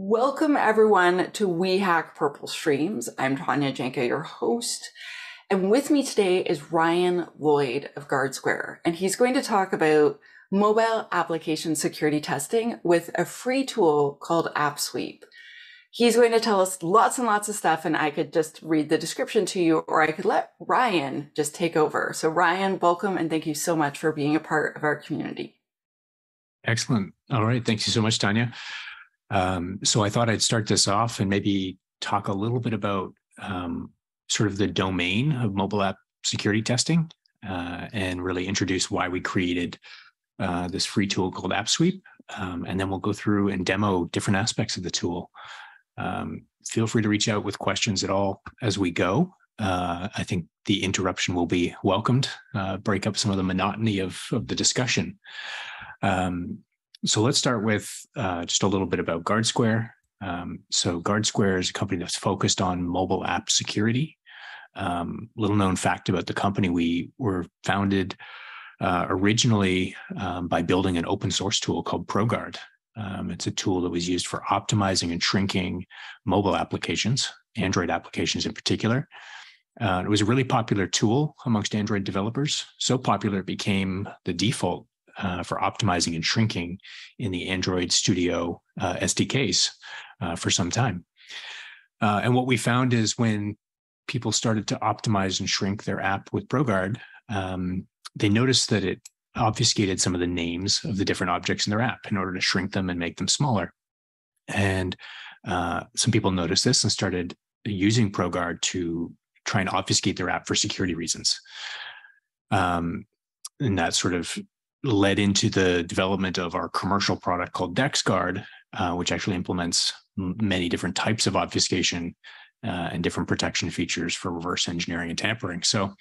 Welcome everyone to We Hack Purple streams. I'm Tanya Janka, your host, and with me today is Ryan Lloyd of GuardSquare, and he's going to talk about mobile application security testing with a free tool called AppSweep. He's going to tell us lots and lots of stuff, and I could just read the description to you, or I could let Ryan just take over. So Ryan, welcome, and thank you so much for being a part of our community. Excellent. All right. Thank you so much, Tanya. So I thought I'd start this off and maybe talk a little bit about sort of the domain of mobile app security testing and really introduce why we created this free tool called AppSweep. And then we'll go through and demo different aspects of the tool. Feel free to reach out with questions at all as we go. I think the interruption will be welcomed, break up some of the monotony of the discussion. So let's start with just a little bit about GuardSquare. So GuardSquare is a company that's focused on mobile app security. Little known fact about the company, we were founded originally by building an open source tool called ProGuard. It's a tool that was used for optimizing and shrinking mobile applications, Android applications in particular. It was a really popular tool amongst Android developers, so popular it became the default for optimizing and shrinking in the Android Studio SDKs for some time. And what we found is when people started to optimize and shrink their app with ProGuard, they noticed that it obfuscated some of the names of the different objects in their app in order to shrink them and make them smaller. And some people noticed this and started using ProGuard to try and obfuscate their app for security reasons. And that sort of led into the development of our commercial product called DexGuard, which actually implements many different types of obfuscation and different protection features for reverse engineering and tampering. So the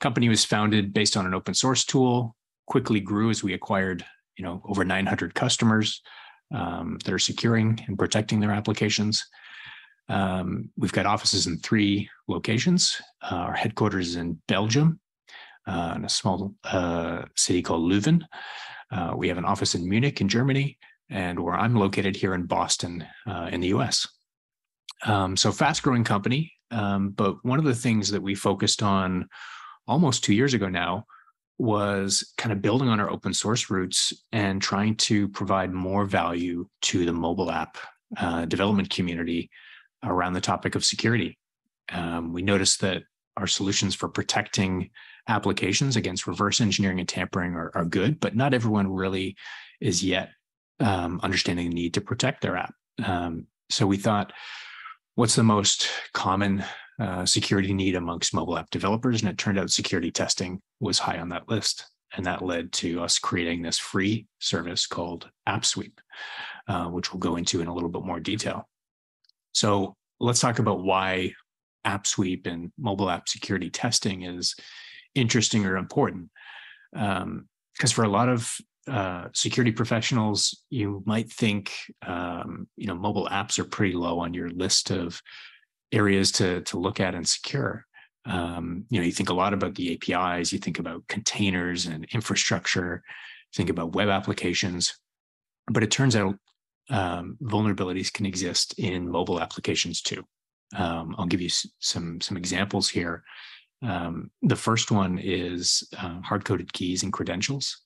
company was founded based on an open source tool, quickly grew as we acquired, over 900 customers that are securing and protecting their applications. We've got offices in 3 locations. Our headquarters is in Belgium, in a small city called Leuven. We have an office in Munich in Germany, and where I'm located here in Boston in the US. So fast-growing company, but one of the things that we focused on almost 2 years ago now was kind of building on our open source roots and trying to provide more value to the mobile app development community around the topic of security. We noticed that our solutions for protecting applications against reverse engineering and tampering are good, but not everyone really is yet understanding the need to protect their app. So we thought, what's the most common security need amongst mobile app developers? And it turned out security testing was high on that list. And that led to us creating this free service called AppSweep, which we'll go into in a little bit more detail. So let's talk about why AppSweep and mobile app security testing is interesting or important, because for a lot of security professionals, you might think mobile apps are pretty low on your list of areas to look at and secure. You think a lot about the APIs, you think about containers and infrastructure, think about web applications, but it turns out vulnerabilities can exist in mobile applications too. I'll give you some examples here. The first one is hard-coded keys and credentials.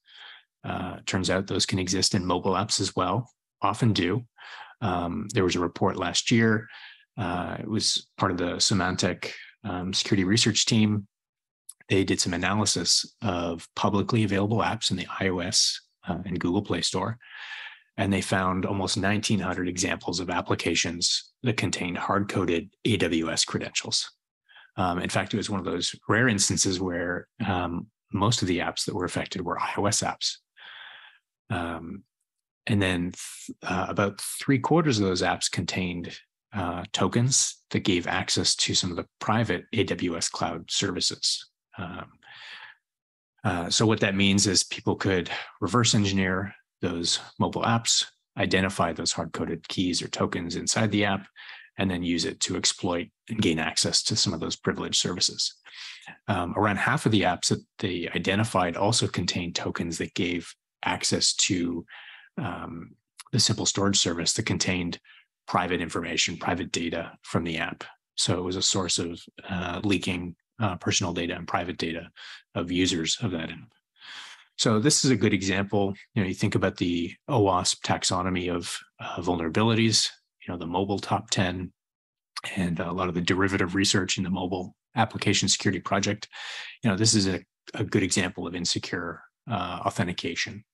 Turns out those can exist in mobile apps as well, often do. There was a report last year. It was part of the Symantec security research team. They did some analysis of publicly available apps in the iOS and Google Play Store, and they found almost 1,900 examples of applications that contained hard-coded AWS credentials. In fact, it was one of those rare instances where most of the apps that were affected were iOS apps. And then about 3/4 of those apps contained tokens that gave access to some of the private AWS cloud services. So what that means is people could reverse engineer those mobile apps, identify those hard-coded keys or tokens inside the app, and then use it to exploit and gain access to some of those privileged services. Around half of the apps that they identified also contained tokens that gave access to the simple storage service that contained private information, private data from the app. So it was a source of leaking personal data and private data of users of that app. So this is a good example. You know, you think about the OWASP taxonomy of vulnerabilities, you know, the mobile top 10 and a lot of the derivative research in the mobile application security project. You know, this is a good example of insecure authentication,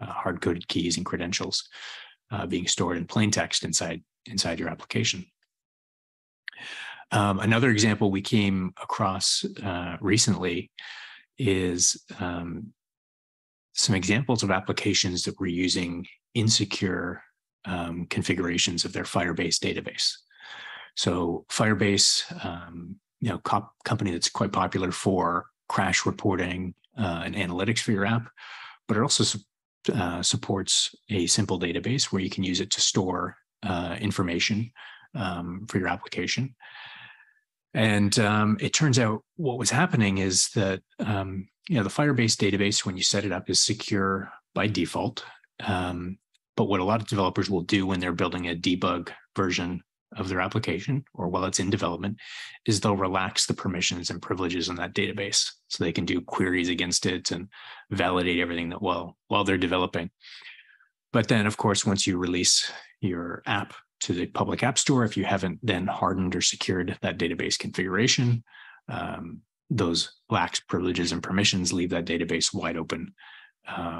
hard-coded keys and credentials being stored in plain text inside your application. Another example we came across recently is some examples of applications that were using insecure configurations of their Firebase database. So Firebase, you know, company that's quite popular for crash reporting and analytics for your app, but it also supports a simple database where you can use it to store information for your application. And it turns out what was happening is that you know, the Firebase database, when you set it up, is secure by default. But what a lot of developers will do when they're building a debug version of their application, or while it's in development, is they'll relax the permissions and privileges on that database so they can do queries against it and validate everything that while they're developing. But then, of course, once you release your app to the public app store, if you haven't then hardened or secured that database configuration, those lax privileges and permissions leave that database wide open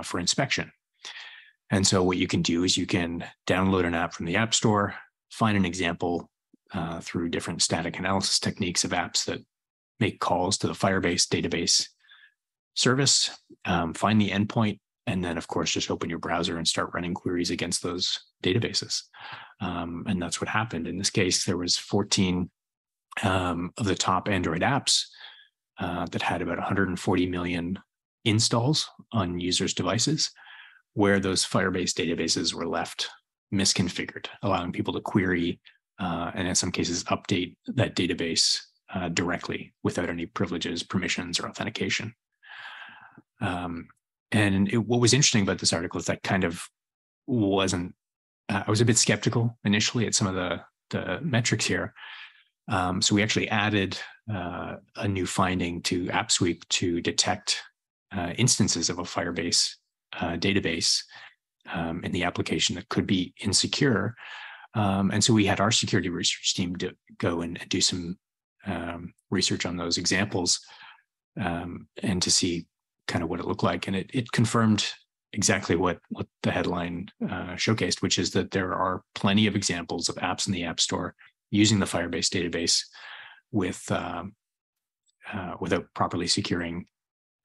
for inspection. And so what you can do is you can download an app from the app store, find an example through different static analysis techniques of apps that make calls to the Firebase database service, find the endpoint, and then, of course, just open your browser and start running queries against those databases. And that's what happened. In this case, there was 14 of the top Android apps that had about 140 million installs on users' devices, where those Firebase databases were left misconfigured, allowing people to query and in some cases update that database directly without any privileges, permissions, or authentication. And what was interesting about this article is that kind of wasn't, I was a bit skeptical initially at some of the metrics here. So we actually added a new finding to AppSweep to detect instances of a Firebase database in the application that could be insecure. And so we had our security research team to go and do some research on those examples and to see kind of what it looked like. And it confirmed exactly what the headline showcased, which is that there are plenty of examples of apps in the App Store using the Firebase database with without properly securing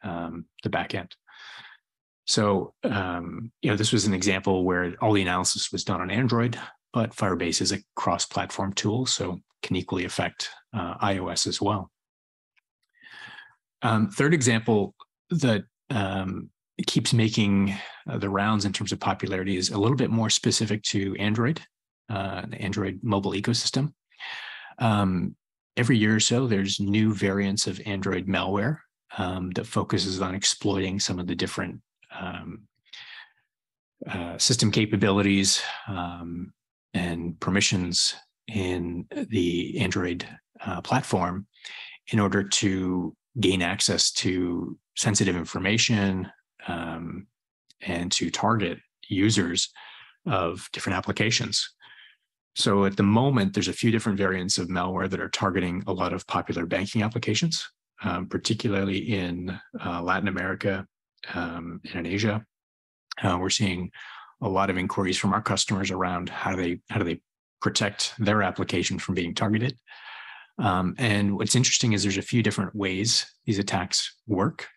the backend. So you know, this was an example where all the analysis was done on Android, but Firebase is a cross-platform tool, so can equally affect iOS as well. Third example that keeps making the rounds in terms of popularity is a little bit more specific to Android, the Android mobile ecosystem. Every year or so, there's new variants of Android malware that focuses on exploiting some of the different system capabilities and permissions in the Android platform in order to gain access to sensitive information and to target users of different applications. So at the moment, there's a few different variants of malware that are targeting a lot of popular banking applications, particularly in Latin America and in Asia. We're seeing a lot of inquiries from our customers around how do they protect their application from being targeted. And what's interesting is there's a few different ways these attacks work.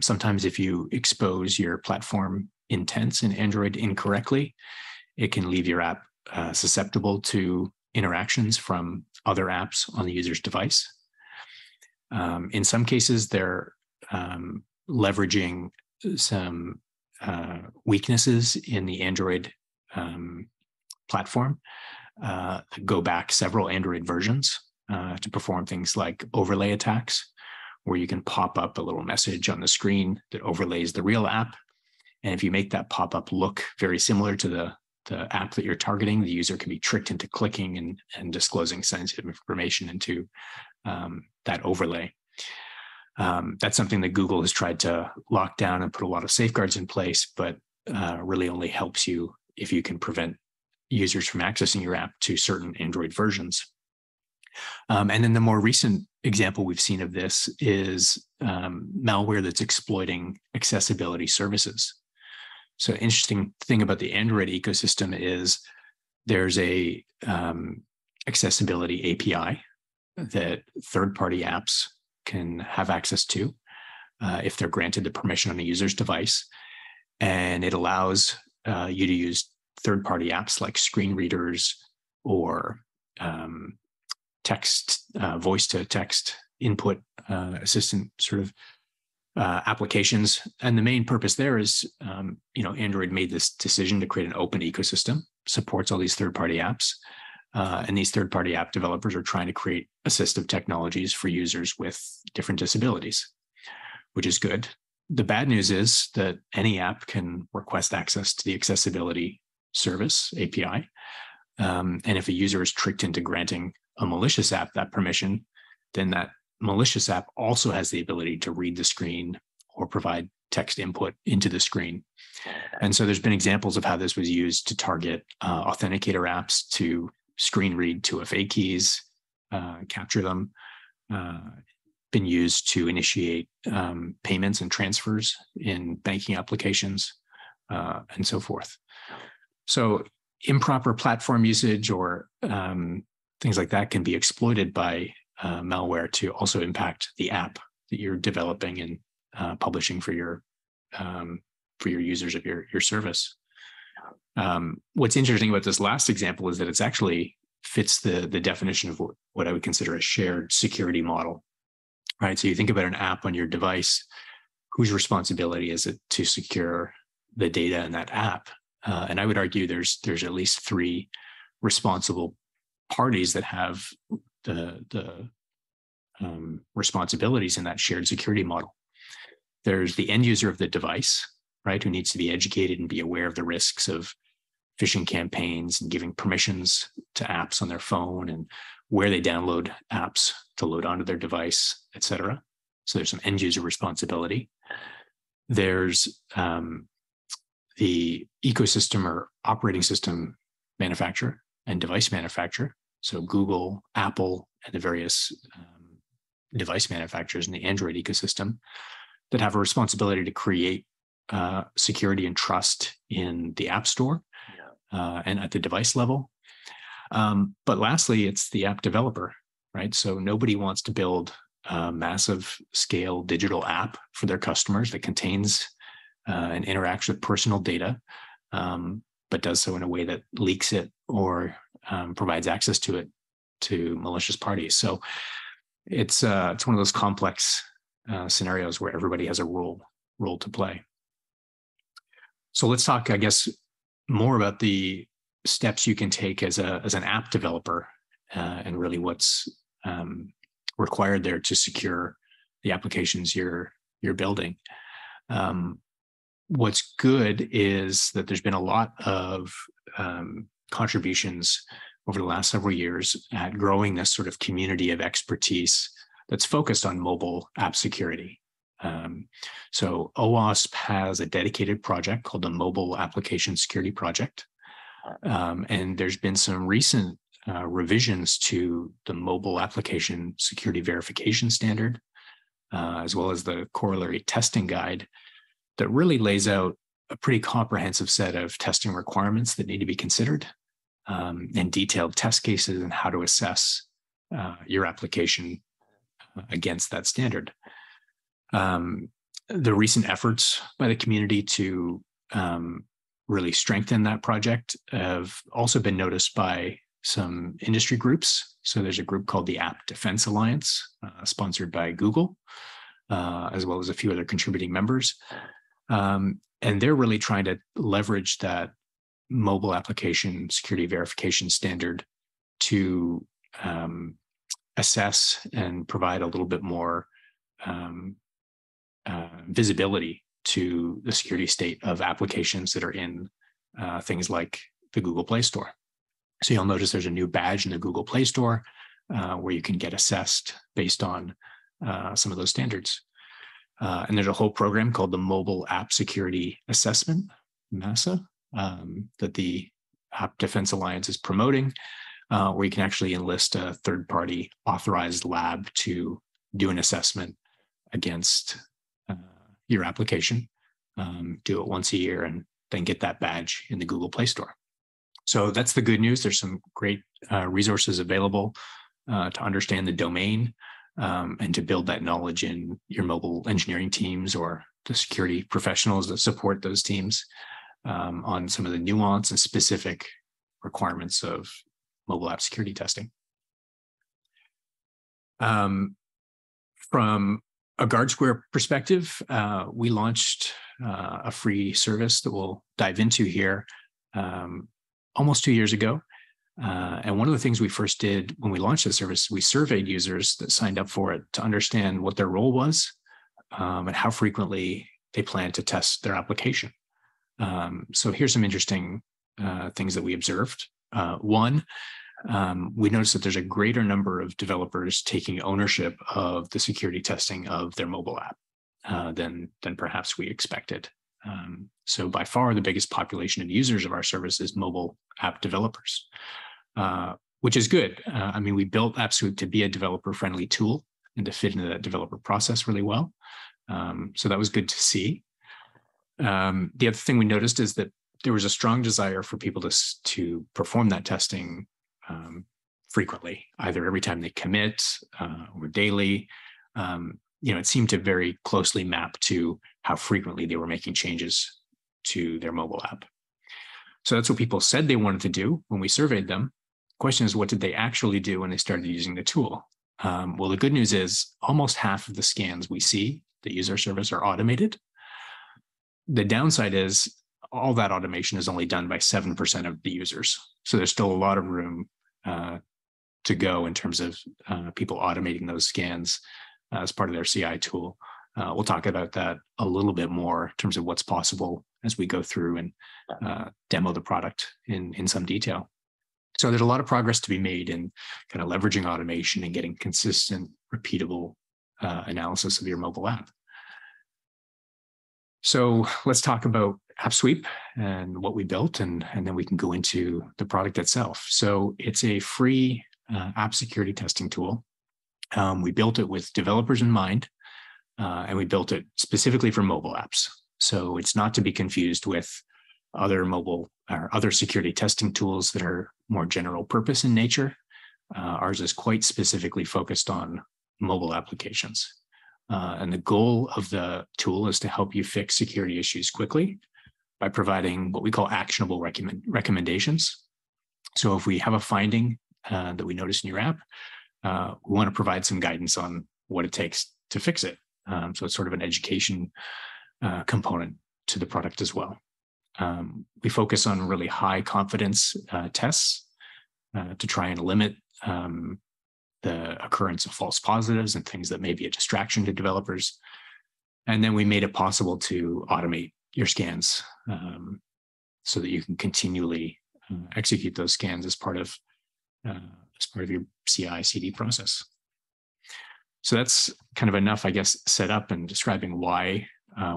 Sometimes if you expose your platform intents in Android incorrectly, it can leave your app susceptible to interactions from other apps on the user's device. In some cases, they're leveraging some weaknesses in the Android platform that go back several Android versions to perform things like overlay attacks, where you can pop up a little message on the screen that overlays the real app. And if you make that pop-up look very similar to the the app that you're targeting, the user can be tricked into clicking and disclosing sensitive information into that overlay. That's something that Google has tried to lock down and put a lot of safeguards in place, but really only helps you if you can prevent users from accessing your app to certain Android versions. And then the more recent example we've seen of this is malware that's exploiting accessibility services. So interesting thing about the Android ecosystem is there's a accessibility API that third-party apps can have access to if they're granted the permission on a user's device. And it allows you to use third-party apps like screen readers or text, voice-to-text input assistant sort of applications. And the main purpose there is, you know, Android made this decision to create an open ecosystem, supports all these third-party apps. And these third-party app developers are trying to create assistive technologies for users with different disabilities, which is good. The bad news is that any app can request access to the accessibility service API. And if a user is tricked into granting a malicious app that permission, then that malicious app also has the ability to read the screen or provide text input into the screen. And so there's been examples of how this was used to target authenticator apps to screen read 2FA keys, capture them, been used to initiate payments and transfers in banking applications, and so forth. So improper platform usage or things like that can be exploited by malware to also impact the app that you're developing and publishing for your users of your service. What's interesting about this last example is that it's actually fits the definition of what I would consider a shared security model, right? So you think about an app on your device, whose responsibility is it to secure the data in that app? And I would argue there's at least three responsible parties that have the responsibilities in that shared security model. There's the end user of the device, right, who needs to be educated and be aware of the risks of phishing campaigns and giving permissions to apps on their phone and where they download apps to load onto their device, et cetera. So there's some end user responsibility. There's the ecosystem or operating system manufacturer and device manufacturer. So Google, Apple, and the various device manufacturers in the Android ecosystem that have a responsibility to create security and trust in the App Store and at the device level. But lastly, it's the app developer, right? So nobody wants to build a massive scale digital app for their customers that contains and interacts with personal data, but does so in a way that leaks it or provides access to it to malicious parties. So it's one of those complex scenarios where everybody has a role to play. So let's talk, I guess, more about the steps you can take as an app developer and really what's required there to secure the applications you're building. What's good is that there's been a lot of contributions over the last several years at growing this sort of community of expertise that's focused on mobile app security. So OWASP has a dedicated project called the Mobile Application Security Project. And there's been some recent revisions to the Mobile Application Security Verification Standard, as well as the Corollary Testing Guide that really lays out a pretty comprehensive set of testing requirements that need to be considered, and detailed test cases and how to assess your application against that standard. The recent efforts by the community to really strengthen that project have also been noticed by some industry groups. So there's a group called the App Defense Alliance, sponsored by Google, as well as a few other contributing members. And they're really trying to leverage that mobile application security verification standard to assess and provide a little bit more visibility to the security state of applications that are in things like the Google Play Store. So you'll notice there's a new badge in the Google Play Store where you can get assessed based on some of those standards. And there's a whole program called the Mobile App Security Assessment, MASA, that the App Defense Alliance is promoting, where you can actually enlist a third-party authorized lab to do an assessment against your application, do it once a year, and then get that badge in the Google Play Store. So that's the good news. There's some great resources available to understand the domain and to build that knowledge in your mobile engineering teams or the security professionals that support those teams on some of the nuance and specific requirements of mobile app security testing. From a GuardSquare perspective, we launched a free service that we'll dive into here almost 2 years ago. And one of the things we first did when we launched the service, we surveyed users that signed up for it to understand what their role was and how frequently they plan to test their application. So here's some interesting things that we observed. One, we noticed that there's a greater number of developers taking ownership of the security testing of their mobile app than perhaps we expected. So by far the biggest population of users of our service is mobile app developers, which is good. I mean, we built AppSweep to be a developer-friendly tool and to fit into that developer process really well. So that was good to see. The other thing we noticed is that there was a strong desire for people to perform that testing frequently, either every time they commit or daily. You know, it seemed to very closely map to how frequently they were making changes to their mobile app. So that's what people said they wanted to do when we surveyed them. The question is, what did they actually do when they started using the tool? Well, the good news is almost half of the scans we see that use our service are automated. The downside is all that automation is only done by 7% of the users. So there's still a lot of room to go in terms of people automating those scans as part of their CI tool. We'll talk about that a little bit more in terms of what's possible as we go through and demo the product in some detail. So there's a lot of progress to be made in kind of leveraging automation and getting consistent, repeatable analysis of your mobile app. So let's talk about AppSweep and what we built, and then we can go into the product itself. So it's a free app security testing tool. We built it with developers in mind, and we built it specifically for mobile apps. So it's not to be confused with other mobile or other security testing tools that are more general purpose in nature. Ours is quite specifically focused on mobile applications. And the goal of the tool is to help you fix security issues quickly by providing what we call actionable recommendations. So if we have a finding that we notice in your app, we want to provide some guidance on what it takes to fix it. So it's sort of an education component to the product as well. We focus on really high confidence tests to try and limit the occurrence of false positives and things that may be a distraction to developers. And then we made it possible to automate your scans so that you can continually execute those scans as part of your CI/CD process. So that's kind of enough, I guess, set up and describing why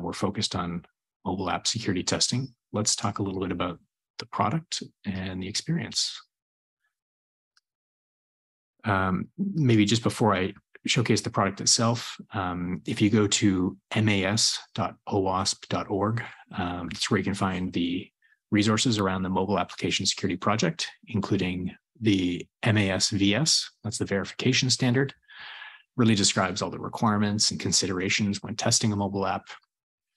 we're focused on mobile app security testing. Let's talk a little bit about the product and the experience. Maybe just before I showcase the product itself, if you go to mas.owasp.org, it's where you can find the resources around the mobile application security project, including the MASVS, that's the verification standard, really describes all the requirements and considerations when testing a mobile app.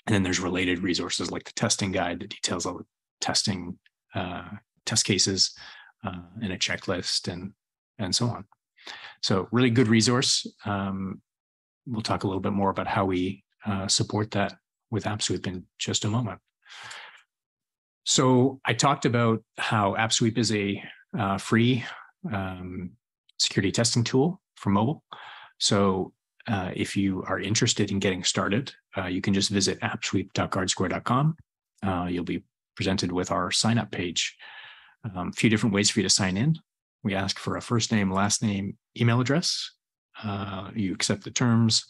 And then there's related resources like the testing guide that details all the testing, test cases, and a checklist and so on. So really good resource. We'll talk a little bit more about how we support that with AppSweep in just a moment. So I talked about how AppSweep is a free security testing tool for mobile. So if you are interested in getting started, you can just visit appsweep.guardsquare.com. You'll be presented with our sign up page. a few different ways for you to sign in. We ask for a first name, last name, email address. You accept the terms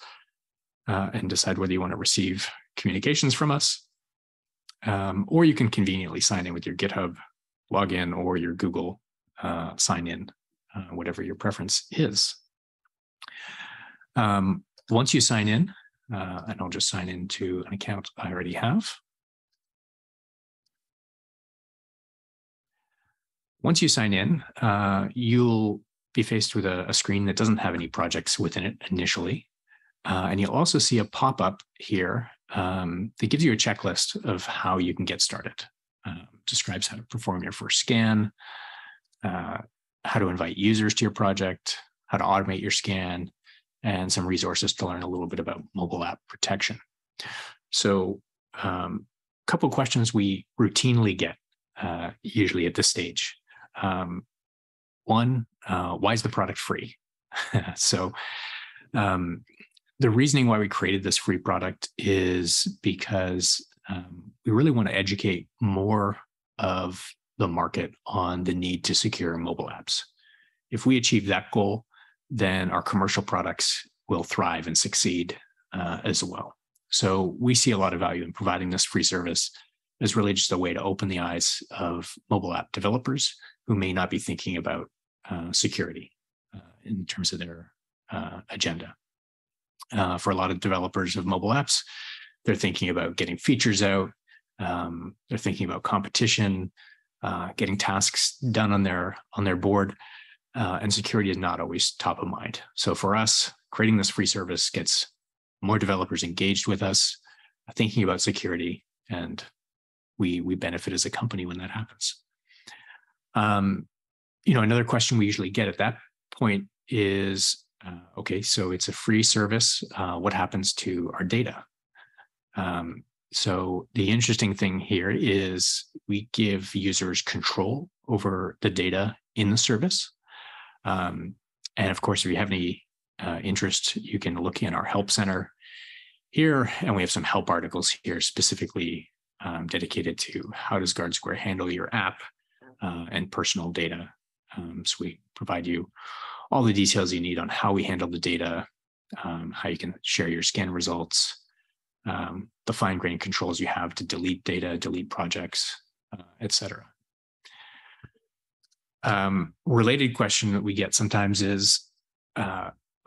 and decide whether you want to receive communications from us. Or you can conveniently sign in with your GitHub login or your Google sign in, whatever your preference is. Once you sign in, and I'll just sign into an account I already have. Once you sign in, you'll be faced with a screen that doesn't have any projects within it initially. And you'll also see a pop-up here that gives you a checklist of how you can get started. Describes how to perform your first scan, how to invite users to your project, how to automate your scan, and some resources to learn a little bit about mobile app protection. So a couple of questions we routinely get, usually at this stage. One, why is the product free? So the reasoning why we created this free product is because we really want to educate more of the market on the need to secure mobile apps. If we achieve that goal, then our commercial products will thrive and succeed as well. So we see a lot of value in providing this free service as really just a way to open the eyes of mobile app developers who may not be thinking about security in terms of their agenda. For a lot of developers of mobile apps, they're thinking about getting features out, they're thinking about competition, getting tasks done on their board, and security is not always top of mind. So for us, creating this free service gets more developers engaged with us, thinking about security, and we benefit as a company when that happens. You know, another question we usually get at that point is, okay, so it's a free service. What happens to our data? So the interesting thing here is we give users control over the data in the service. And of course, if you have any interest, you can look in our help center here, and we have some help articles here specifically dedicated to how does GuardSquare handle your app and personal data. So we provide you all the details you need on how we handle the data, how you can share your scan results, the fine-grained controls you have to delete data, delete projects, etc. Related question that we get sometimes is,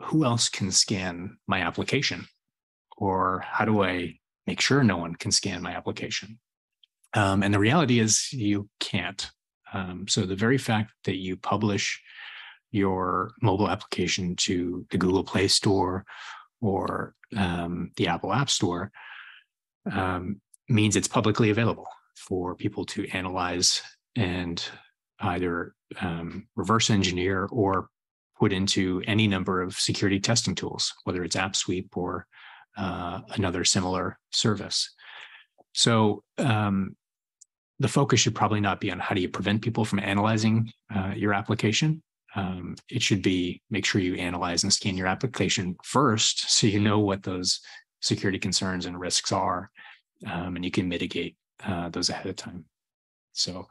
who else can scan my application? Or how do I make sure no one can scan my application? And the reality is you can't. So the very fact that you publish your mobile application to the Google Play Store or the Apple App Store means it's publicly available for people to analyze and either reverse engineer or put into any number of security testing tools, whether it's AppSweep or another similar service. So the focus should probably not be on how do you prevent people from analyzing your application. It should be make sure you analyze and scan your application first so you know what those security concerns and risks are, and you can mitigate those ahead of time. So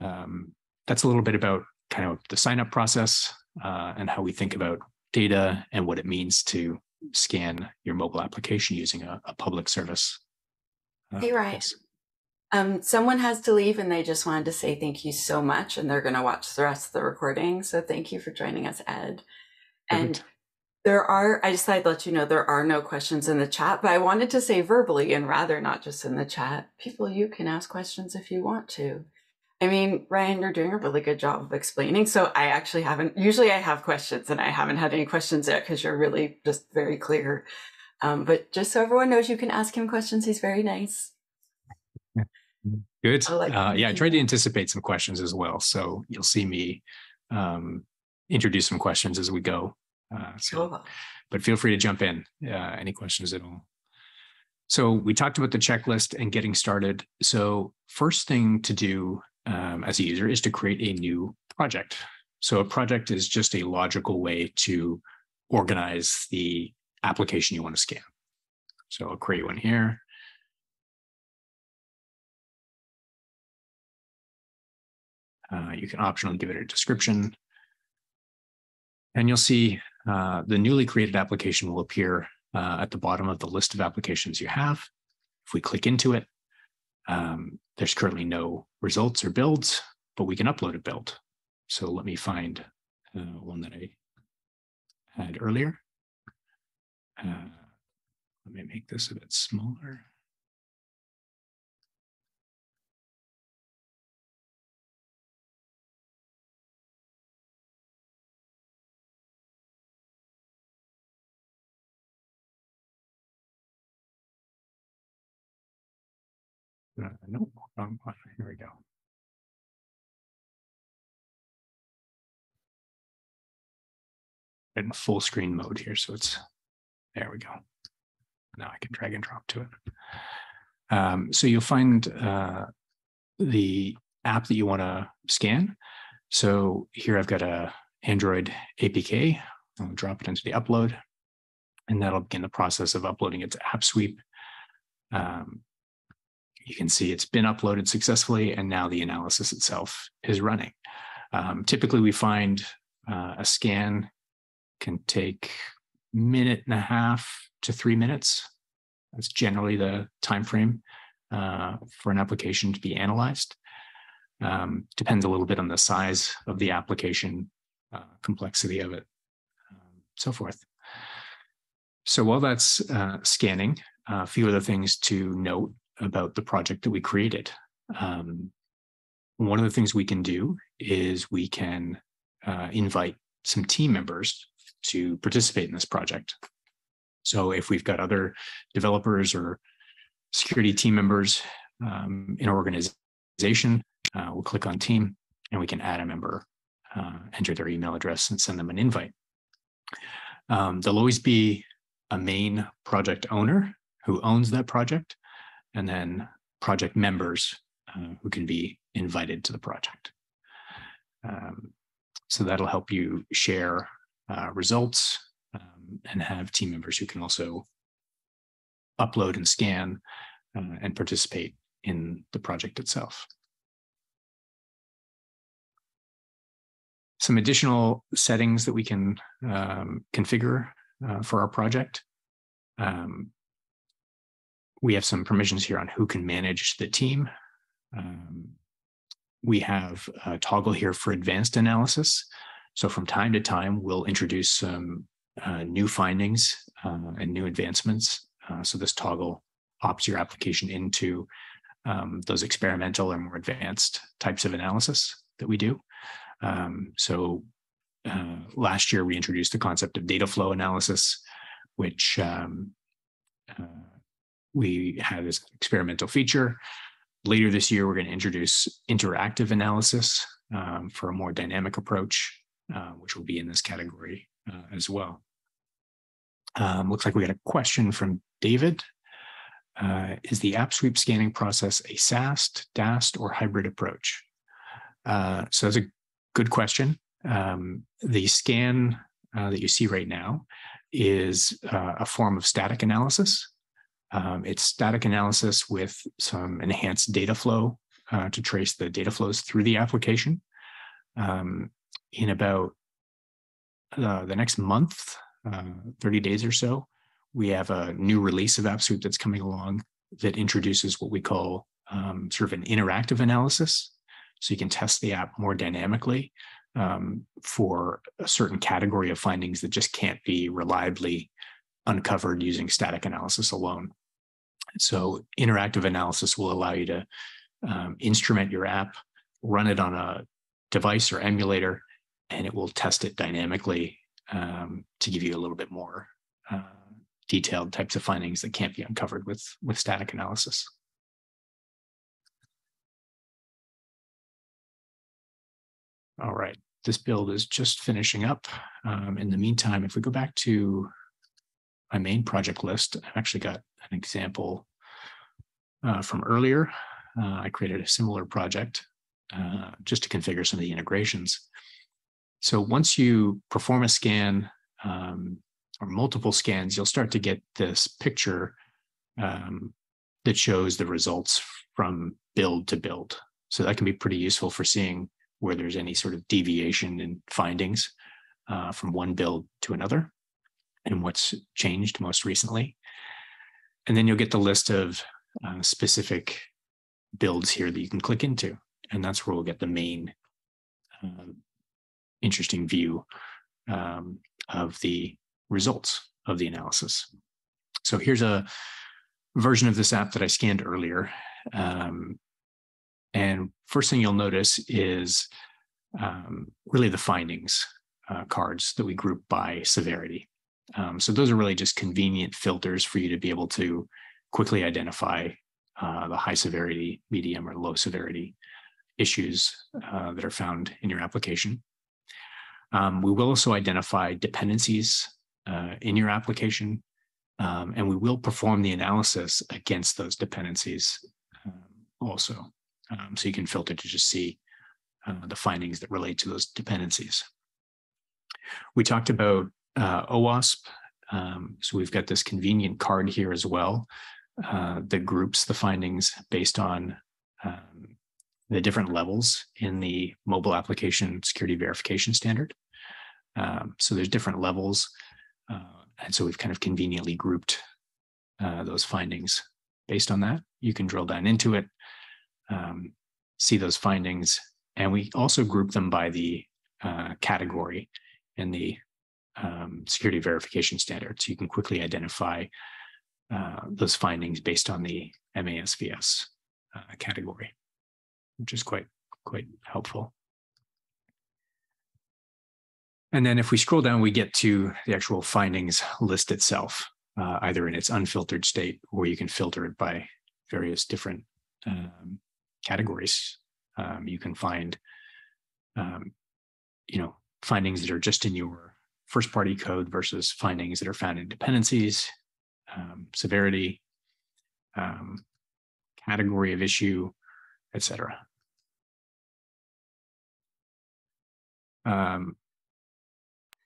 that's a little bit about kind of the sign-up process and how we think about data and what it means to scan your mobile application using a public service. Hey, Ryan. Someone has to leave and they just wanted to say thank you so much, and they're going to watch the rest of the recording. So thank you for joining us, Ed. And there are, I just thought I'd let you know, there are no questions in the chat, but I wanted to say verbally and rather not just in the chat, people, you can ask questions if you want to. I mean, Ryan, you're doing a really good job of explaining. So I actually haven't, usually I have questions and I haven't had any questions yet because you're really just very clear. But just so everyone knows, you can ask him questions. He's very nice. Good. Yeah, I tried to anticipate some questions as well. So you'll see me introduce some questions as we go. But feel free to jump in, any questions at all. So we talked about the checklist and getting started. So first thing to do as a user is to create a new project. So a project is just a logical way to organize the application you want to scan. So I'll create one here. You can optionally give it a description. And you'll see the newly created application will appear at the bottom of the list of applications you have. If we click into it, there's currently no results or builds, but we can upload a build. So let me find one that I had earlier. Let me make this a bit smaller. No, wrong one. Here we go. In full screen mode here, so it's there we go. Now I can drag and drop to it. So you'll find the app that you want to scan. So here I've got an Android APK. I'll drop it into the upload, and that'll begin the process of uploading it to AppSweep. You can see it's been uploaded successfully, and now the analysis itself is running. Typically, we find a scan can take a minute and a half to 3 minutes. That's generally the time frame for an application to be analyzed. Depends a little bit on the size of the application, complexity of it, so forth. So while that's scanning, a few other things to note about the project that we created. One of the things we can do is we can invite some team members to participate in this project. So if we've got other developers or security team members in our organization, we'll click on team and we can add a member, enter their email address and send them an invite. There'll always be a main project owner who owns that project, and then project members who can be invited to the project. So that'll help you share results and have team members who can also upload and scan and participate in the project itself. Some additional settings that we can configure for our project. We have some permissions here on who can manage the team. We have a toggle here for advanced analysis. So from time to time, we'll introduce some new findings and new advancements. So this toggle opts your application into those experimental or more advanced types of analysis that we do. So last year, we introduced the concept of data flow analysis, which we have this experimental feature. Later this year, we're going to introduce interactive analysis for a more dynamic approach, which will be in this category as well. Looks like we got a question from David. Is the AppSweep scanning process a SAST, DAST, or hybrid approach? So that's a good question. The scan that you see right now is a form of static analysis. It's static analysis with some enhanced data flow to trace the data flows through the application. In about the next month, 30 days or so, we have a new release of AppSweep that's coming along that introduces what we call sort of an interactive analysis. So you can test the app more dynamically for a certain category of findings that just can't be reliably uncovered using static analysis alone. So interactive analysis will allow you to instrument your app, run it on a device or emulator, and it will test it dynamically to give you a little bit more detailed types of findings that can't be uncovered with static analysis. All right, this build is just finishing up. In the meantime, if we go back to my main project list, I've actually got an example from earlier. I created a similar project just to configure some of the integrations. So once you perform a scan or multiple scans, you'll start to get this picture that shows the results from build to build. So that can be pretty useful for seeing where there's any sort of deviation in findings from one build to another and what's changed most recently. And then you'll get the list of specific builds here that you can click into. And that's where we'll get the main interesting view of the results of the analysis. So here's a version of this app that I scanned earlier. And first thing you'll notice is really the findings cards that we group by severity. So those are really just convenient filters for you to be able to quickly identify the high severity, medium, or low severity issues that are found in your application. We will also identify dependencies in your application, and we will perform the analysis against those dependencies also. So you can filter to just see the findings that relate to those dependencies. We talked about OWASP. So we've got this convenient card here as well that groups the findings based on the different levels in the mobile application security verification standard. So there's different levels. And so we've kind of conveniently grouped those findings based on that. You can drill down into it, see those findings, and we also group them by the category in the security verification standard. So you can quickly identify those findings based on the MASVS category, which is quite helpful. And then if we scroll down, we get to the actual findings list itself, either in its unfiltered state, or you can filter it by various different categories. You can find, findings that are just in your first party code versus findings that are found in dependencies, severity, category of issue, etc.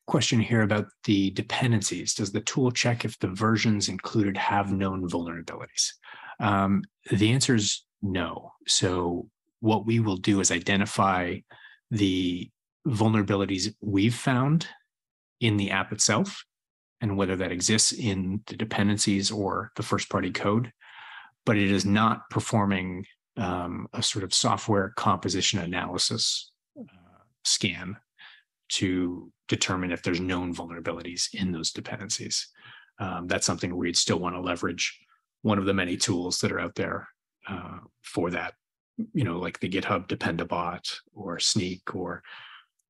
Question here about the dependencies. Does the tool check if the versions included have known vulnerabilities? The answer is no. So what we will do is identify the vulnerabilities we've found in the app itself, and whether that exists in the dependencies or the first party code, but it is not performing a sort of software composition analysis scan to determine if there's known vulnerabilities in those dependencies. That's something we'd still want to leverage one of the many tools that are out there for that, like the GitHub Dependabot or Snyk or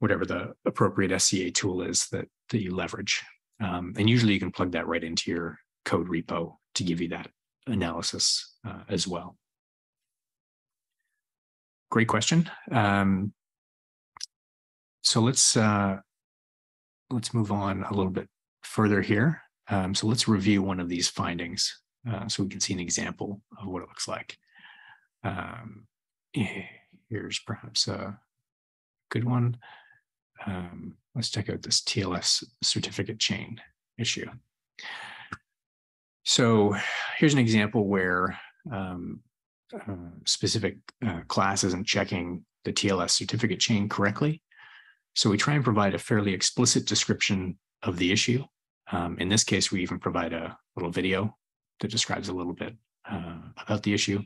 whatever the appropriate SCA tool is that you leverage. And usually you can plug that right into your code repo to give you that analysis as well. Great question. So let's move on a little bit further here. So let's review one of these findings so we can see an example of what it looks like. Here's perhaps a good one. Let's check out this TLS certificate chain issue. So here's an example where specific class isn't checking the TLS certificate chain correctly. So we try and provide a fairly explicit description of the issue. In this case, we even provide a little video that describes a little bit about the issue.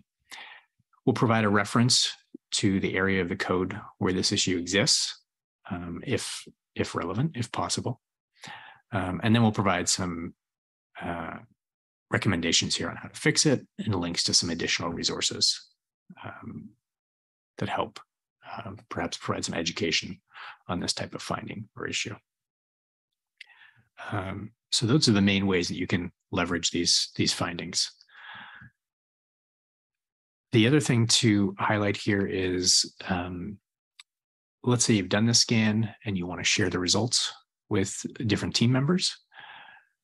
We'll provide a reference to the area of the code where this issue exists, if relevant, if possible. And then we'll provide some recommendations here on how to fix it and links to some additional resources that help perhaps provide some education on this type of finding or issue. So those are the main ways that you can leverage these findings. The other thing to highlight here is, let's say you've done this scan and you want to share the results with different team members.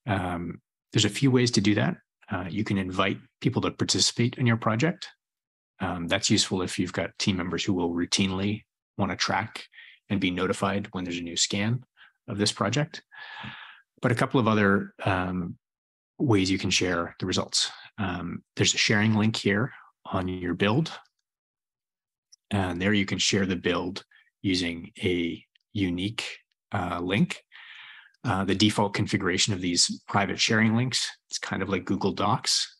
There's a few ways to do that. You can invite people to participate in your project. That's useful if you've got team members who will routinely want to track and be notified when there's a new scan of this project. But a couple of other ways you can share the results. There's a sharing link here on your build. And there you can share the build using a unique link. The default configuration of these private sharing links, it's kind of like Google Docs.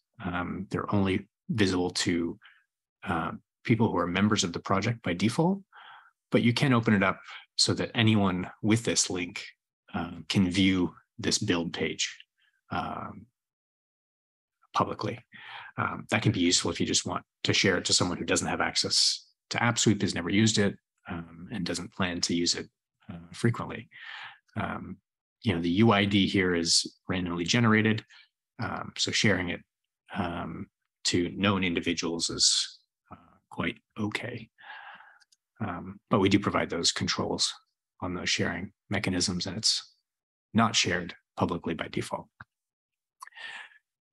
They're only visible to people who are members of the project by default, but you can open it up so that anyone with this link can view this build page publicly. That can be useful if you just want to share it to someone who doesn't have access to AppSweep, has never used it, and doesn't plan to use it frequently. You know, the UID here is randomly generated, so sharing it to known individuals is quite okay. But we do provide those controls on those sharing mechanisms, and it's not shared publicly by default.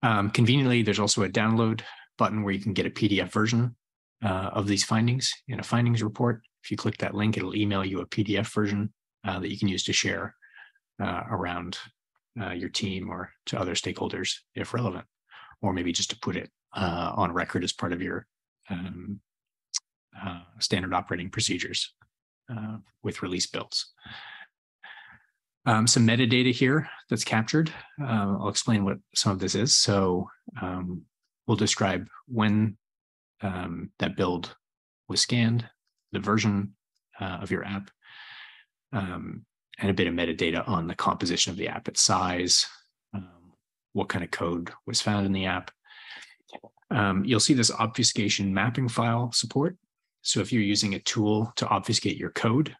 Conveniently, there's also a download button where you can get a PDF version of these findings in a findings report. If you click that link, it'll email you a PDF version that you can use to share around your team or to other stakeholders if relevant, or maybe just to put it on record as part of your standard operating procedures with release builds. Some metadata here that's captured. I'll explain what some of this is. So we'll describe when that build was scanned, the version of your app, and a bit of metadata on the composition of the app, its size, what kind of code was found in the app. You'll see this obfuscation mapping file support. So if you're using a tool to obfuscate your code,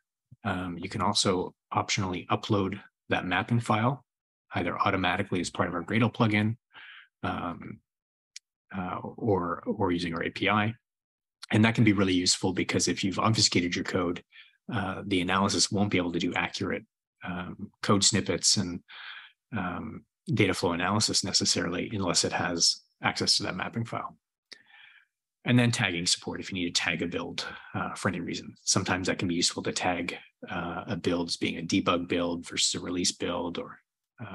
you can also optionally upload that mapping file, either automatically as part of our Gradle plugin or using our API. And that can be really useful because if you've obfuscated your code, the analysis won't be able to do accurate code snippets and data flow analysis necessarily unless it has access to that mapping file. And then tagging support if you need to tag a build for any reason. Sometimes that can be useful to tag a build as being a debug build versus a release build or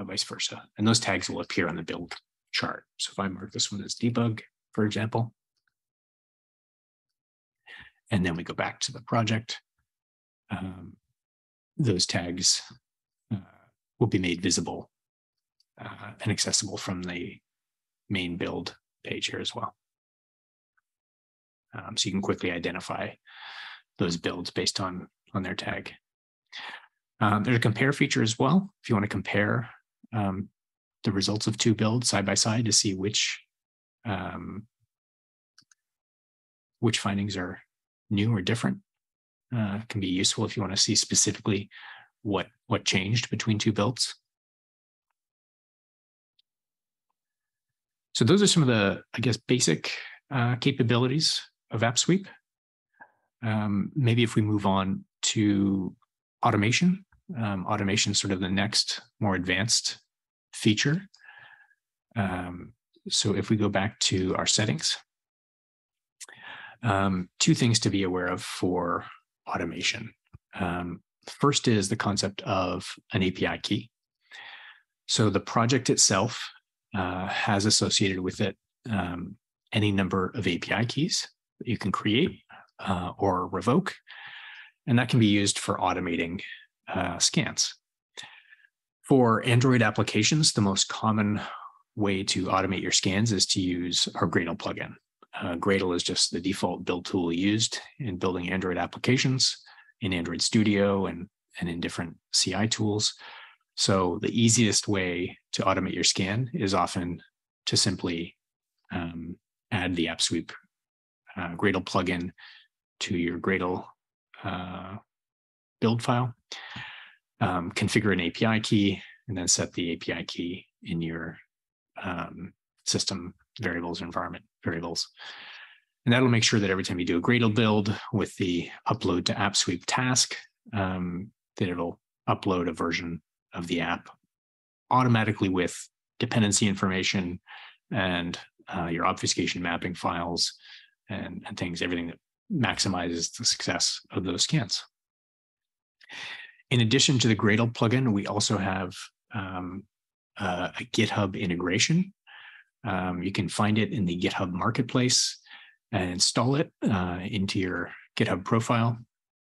vice versa. And those tags will appear on the build chart. So if I mark this one as debug, for example, and then we go back to the project, those tags will be made visible and accessible from the main build page here as well. So you can quickly identify those builds based on their tag. There's a compare feature as well. If you want to compare the results of two builds side by side to see which findings are new or different, can be useful if you want to see specifically what changed between two builds. So those are some of the, I guess, basic capabilities of AppSweep. Maybe if we move on to automation, automation is sort of the next more advanced feature. So if we go back to our settings, two things to be aware of for automation. First is the concept of an API key. So the project itself has associated with it any number of API keys that you can create or revoke, and that can be used for automating scans. For Android applications, the most common way to automate your scans is to use our Gradle plugin. Gradle is just the default build tool used in building Android applications in Android Studio and in different CI tools. So the easiest way to automate your scan is often to simply add the AppSweep Gradle plugin to your Gradle build file, configure an API key, and then set the API key in your system variables or environment variables. And that'll make sure that every time you do a Gradle build with the upload to AppSweep task, that it'll upload a version of the app automatically with dependency information and your obfuscation mapping files and things, everything that maximizes the success of those scans. In addition to the Gradle plugin, we also have a GitHub integration. You can find it in the GitHub Marketplace and install it into your GitHub profile.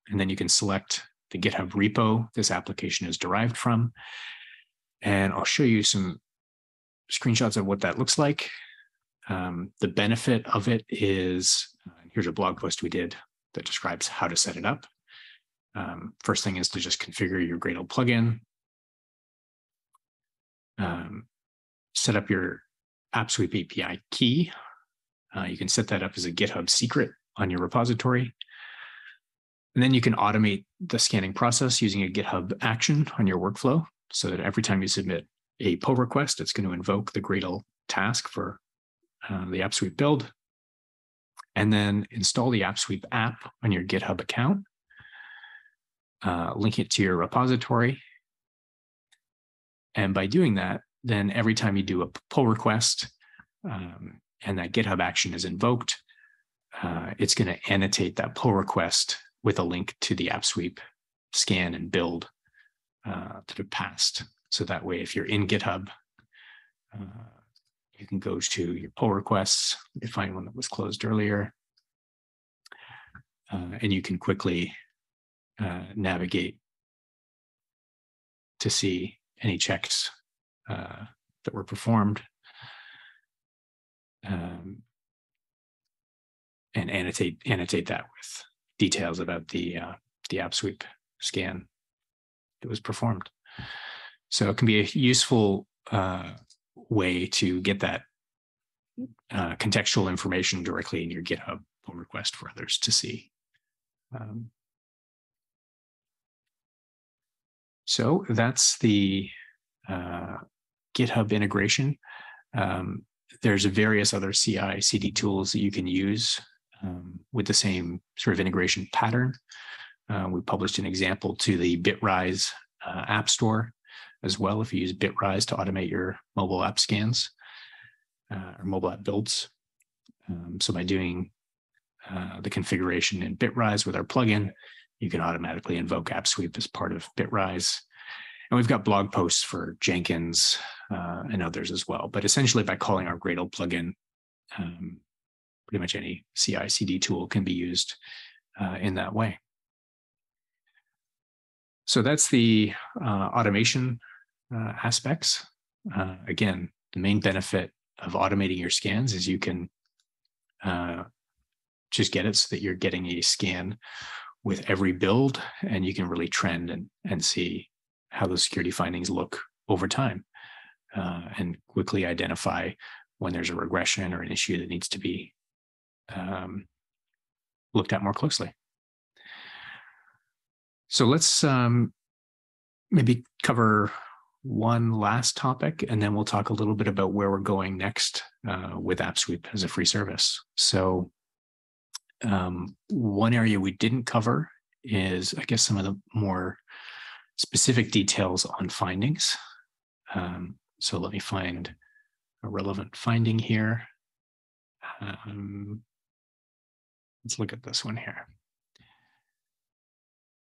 And then you can select the GitHub repo this application is derived from. And I'll show you some screenshots of what that looks like. The benefit of it is, here's a blog post we did that describes how to set it up. First thing is to just configure your Gradle plugin, set up your AppSweep API key. You can set that up as a GitHub secret on your repository. And then you can automate the scanning process using a GitHub action on your workflow so that every time you submit a pull request, it's going to invoke the Gradle task for the AppSweep build. And then install the AppSweep app on your GitHub account, link it to your repository. And by doing that, then every time you do a pull request and that GitHub action is invoked, it's going to annotate that pull request with a link to the AppSweep scan and build that have passed. So that way, if you're in GitHub, you can go to your pull requests, you find one that was closed earlier, and you can quickly navigate to see any checks that were performed and annotate that with details about the AppSweep scan that was performed. So it can be a useful way to get that contextual information directly in your GitHub pull request for others to see. So that's the GitHub integration. There's various other CI/CD tools that you can use with the same sort of integration pattern. We published an example to the Bitrise App Store as well, if you use Bitrise to automate your mobile app scans or mobile app builds. So by doing the configuration in Bitrise with our plugin, you can automatically invoke AppSweep as part of Bitrise. And we've got blog posts for Jenkins and others as well. But essentially, by calling our Gradle plugin, pretty much any CI/CD tool can be used in that way. So that's the automation aspects. Again, the main benefit of automating your scans is you can just get it so that you're getting a scan with every build, and you can really trend and see how those security findings look over time and quickly identify when there's a regression or an issue that needs to be looked at more closely. So let's maybe cover one last topic, and then we'll talk a little bit about where we're going next with AppSweep as a free service. So one area we didn't cover is, I guess, some of the more specific details on findings. So let me find a relevant finding here. Let's look at this one here.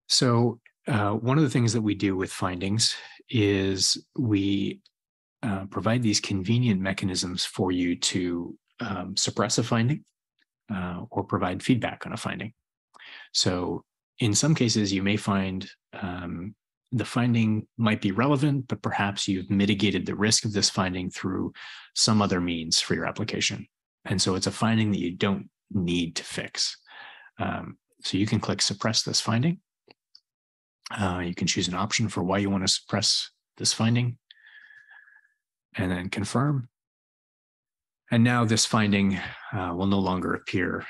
So one of the things that we do with findings is we provide these convenient mechanisms for you to suppress a finding or provide feedback on a finding. So in some cases, you may find the finding might be relevant, but perhaps you've mitigated the risk of this finding through some other means for your application. And so it's a finding that you don't need to fix. So you can click suppress this finding. You can choose an option for why you want to suppress this finding, and then confirm. And now this finding will no longer appear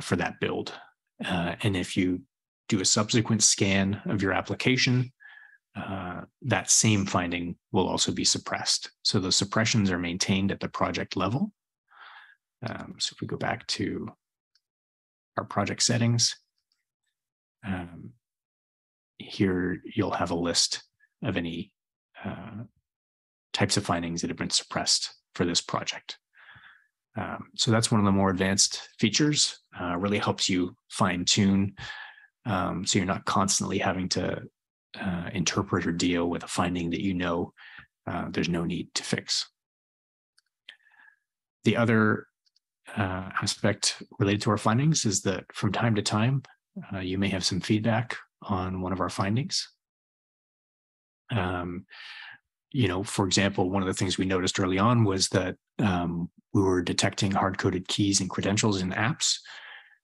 for that build. And if you do a subsequent scan of your application, that same finding will also be suppressed. So those suppressions are maintained at the project level. So if we go back to our project settings, here you'll have a list of any types of findings that have been suppressed for this project. So that's one of the more advanced features, really helps you fine tune. So you're not constantly having to interpret or deal with a finding that you know there's no need to fix. The other aspect related to our findings is that from time to time, You may have some feedback on one of our findings. You know, for example, one of the things we noticed early on was that we were detecting hard-coded keys and credentials in apps.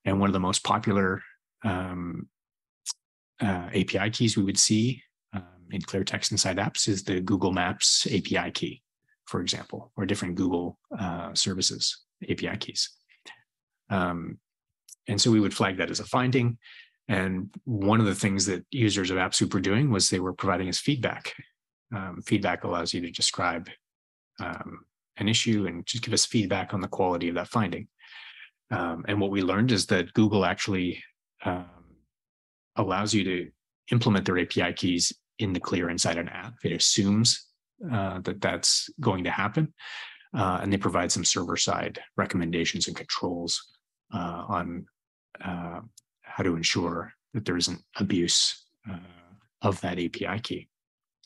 And one of the most popular API keys we would see in clear text inside apps is the Google Maps API key, for example, or different Google services API keys. And so we would flag that as a finding. And one of the things that users of AppSweep were doing was they were providing us feedback. Feedback allows you to describe an issue and just give us feedback on the quality of that finding. And what we learned is that Google actually allows you to implement their API keys in the clear inside an app. It assumes that that's going to happen. And they provide some server-side recommendations and controls on how to ensure that there isn't abuse of that API key.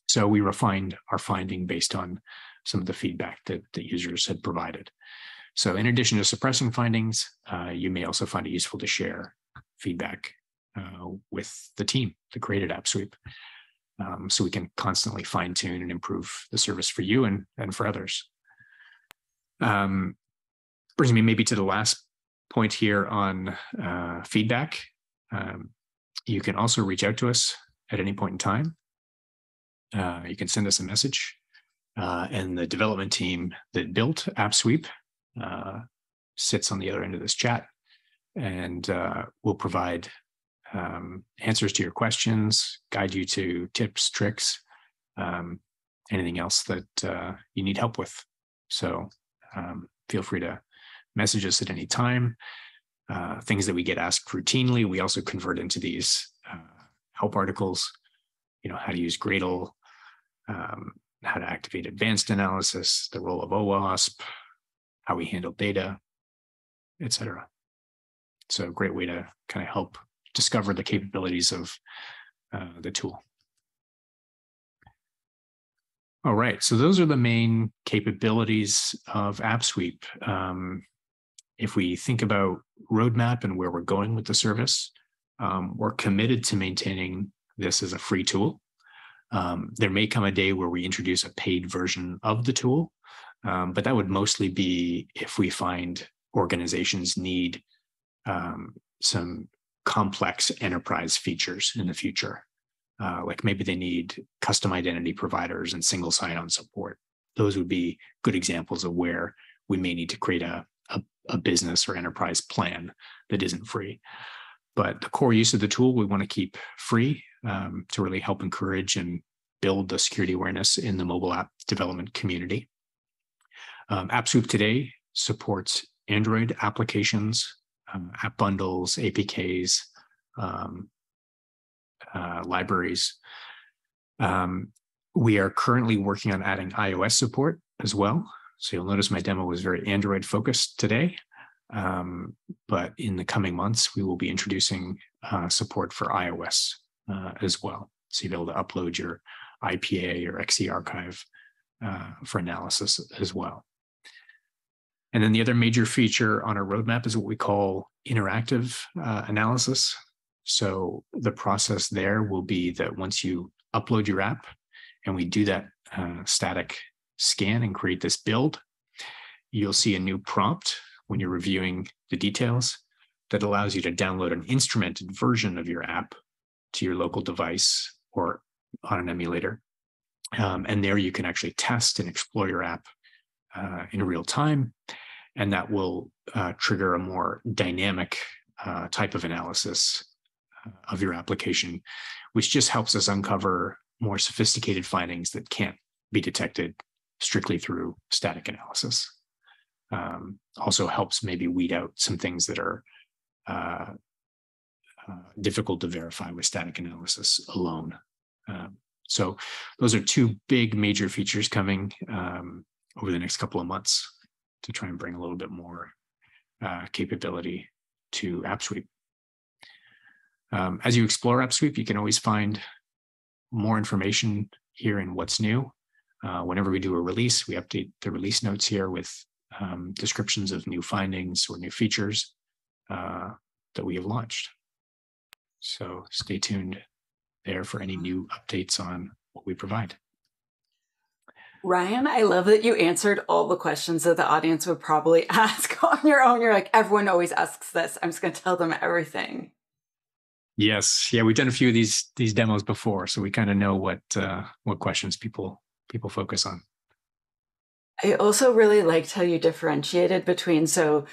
So we refined our finding based on some of the feedback that the users had provided. So in addition to suppressing findings, you may also find it useful to share feedback with the team that created AppSweep, so we can constantly fine tune and improve the service for you and for others. Brings me maybe to the last point here on feedback. You can also reach out to us at any point in time. You can send us a message, and the development team that built AppSweep sits on the other end of this chat, and will provide answers to your questions, guide you to tips, tricks, anything else that you need help with. So feel free to message us at any time. Things that we get asked routinely, we also convert into these help articles, you know, how to use Gradle, how to activate advanced analysis, the role of OWASP, how we handle data, etc. So a great way to kind of help discover the capabilities of the tool. All right, so those are the main capabilities of AppSweep. If we think about roadmap and where we're going with the service, we're committed to maintaining this as a free tool. There may come a day where we introduce a paid version of the tool, but that would mostly be if we find organizations need some complex enterprise features in the future. Like maybe they need custom identity providers and single sign-on support. Those would be good examples of where we may need to create a business or enterprise plan that isn't free. But the core use of the tool, we want to keep free to really help encourage and build the security awareness in the mobile app development community. AppSweep today supports Android applications, app bundles, APKs, libraries. We are currently working on adding iOS support as well. So you'll notice my demo was very Android focused today, but in the coming months, we will be introducing support for iOS as well. So you'll be able to upload your IPA or XE archive for analysis as well. And then the other major feature on our roadmap is what we call interactive analysis. So the process there will be that once you upload your app, and we do that static scan and create this build, you'll see a new prompt when you're reviewing the details that allows you to download an instrumented version of your app to your local device or on an emulator. And there you can actually test and explore your app in real time, and that will trigger a more dynamic type of analysis of your application, which just helps us uncover more sophisticated findings that can't be detected strictly through static analysis. Also helps maybe weed out some things that are difficult to verify with static analysis alone. So those are two big major features coming over the next couple of months to try and bring a little bit more capability to AppSweep. As you explore AppSweep, you can always find more information here in what's new. Whenever we do a release, we update the release notes here with descriptions of new findings or new features that we have launched. So stay tuned there for any new updates on what we provide. Ryan, I love that you answered all the questions that the audience would probably ask on your own. You're like, everyone always asks this. I'm just going to tell them everything. Yes. Yeah, we've done a few of these demos before, so we kind of know what questions people focus on. I also really liked how you differentiated between, so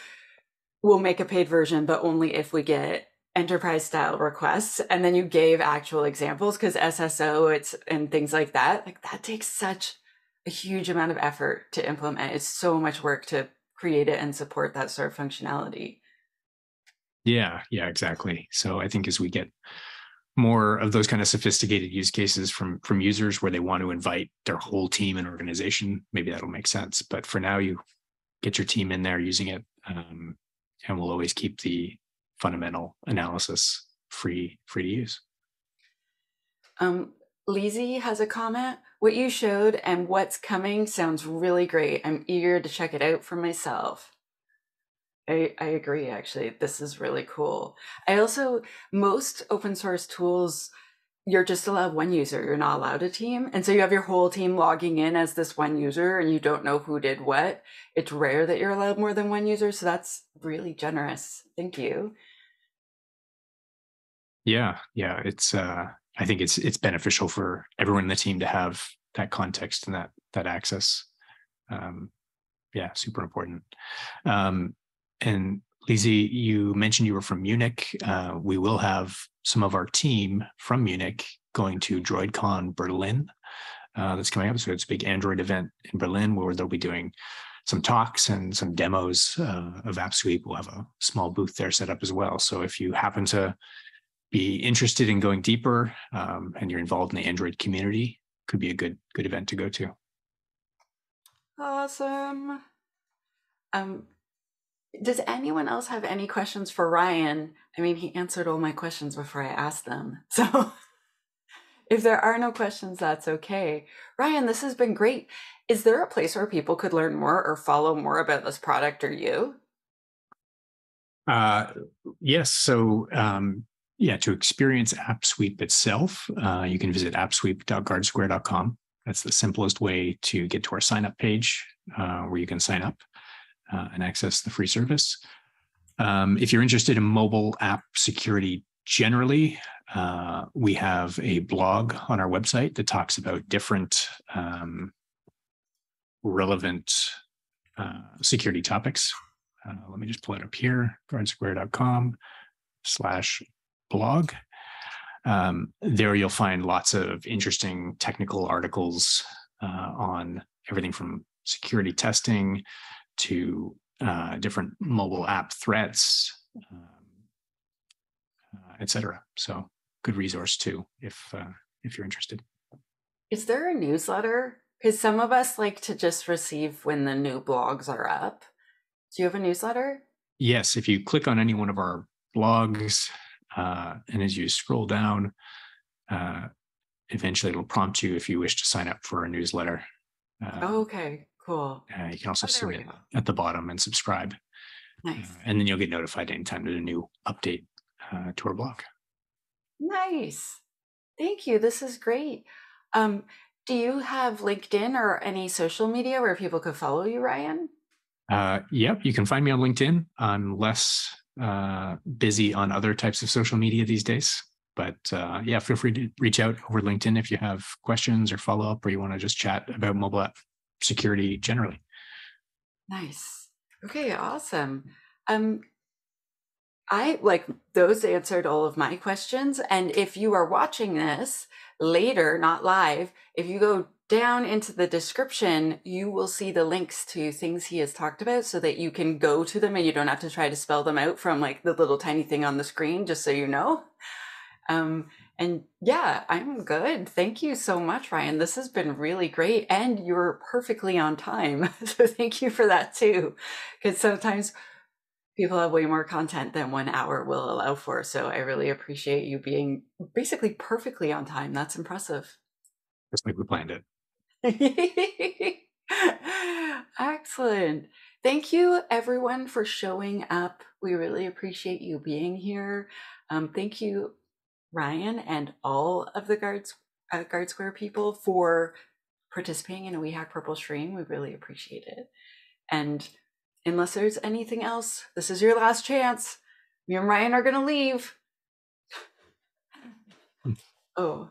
we'll make a paid version, but only if we get enterprise style requests. And then you gave actual examples, because SSO and things like that, that takes such a huge amount of effort to implement. It's so much work to create it and support that sort of functionality. Yeah, exactly. So I think as we get more of those kind of sophisticated use cases from users where they want to invite their whole team and organization, maybe that'll make sense. But for now, you get your team in there using it, and we'll always keep the fundamental analysis free to use. Lizzie has a comment. What you showed and what's coming sounds really great. I'm eager to check it out for myself. I agree, actually. This is really cool. I also, most open source tools, you're just allowed one user. You're not allowed a team. And so you have your whole team logging in as this one user and you don't know who did what. It's rare that you're allowed more than one user. So that's really generous. Thank you. Yeah. It's I think it's beneficial for everyone in the team to have that context and that access. Yeah, super important. And Lizzie, you mentioned you were from Munich. We will have some of our team from Munich going to DroidCon Berlin that's coming up. So it's a big Android event in Berlin where they'll be doing some talks and some demos of AppSweep. We'll have a small booth there set up as well. So if you happen to be interested in going deeper and you're involved in the Android community, could be a good event to go to. Awesome. Does anyone else have any questions for Ryan? I mean, he answered all my questions before I asked them. So if there are no questions, that's okay. Ryan, this has been great. Is there a place where people could learn more or follow more about this product or you? Yes. So to experience AppSweep itself, you can visit appsweep.guardsquare.com. That's the simplest way to get to our sign-up page where you can sign up and access the free service. If you're interested in mobile app security generally, we have a blog on our website that talks about different relevant security topics. Let me just pull it up here, guardsquare.com/blog. There you'll find lots of interesting technical articles on everything from security testing to different mobile app threats, etc. So good resource too, if you're interested. Is there a newsletter? Because some of us like to just receive when the new blogs are up. Do you have a newsletter? Yes, if you click on any one of our blogs, and as you scroll down, eventually it'll prompt you if you wish to sign up for a newsletter. Okay. Cool. You can also submit at the bottom and subscribe. Nice. And then you'll get notified anytime there's a new update to our blog. Nice. Thank you. This is great. Do you have LinkedIn or any social media where people could follow you, Ryan? Yep. You can find me on LinkedIn. I'm less busy on other types of social media these days. But yeah, feel free to reach out over LinkedIn if you have questions or follow up or you want to just chat about mobile app security generally. Nice. Okay, awesome. I like those answered all of my questions. And if you are watching this later, not live, if you go down into the description, you will see the links to things he has talked about so that you can go to them and you don't have to try to spell them out from like the little tiny thing on the screen, just so you know. And yeah, I'm good. Thank you so much, Ryan. This has been really great. And you're perfectly on time. So thank you for that too. Because sometimes people have way more content than 1 hour will allow for. So I really appreciate you being basically perfectly on time. That's impressive. Just like we planned it. Excellent. Thank you everyone for showing up. We really appreciate you being here. Thank you Ryan and all of the GuardSquare people for participating in a We Hack Purple stream. We really appreciate it. And unless there's anything else, this is your last chance. Me and Ryan are going to leave. Oh.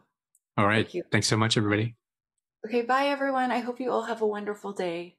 All right. Thanks so much, everybody. Okay. Bye, everyone. I hope you all have a wonderful day.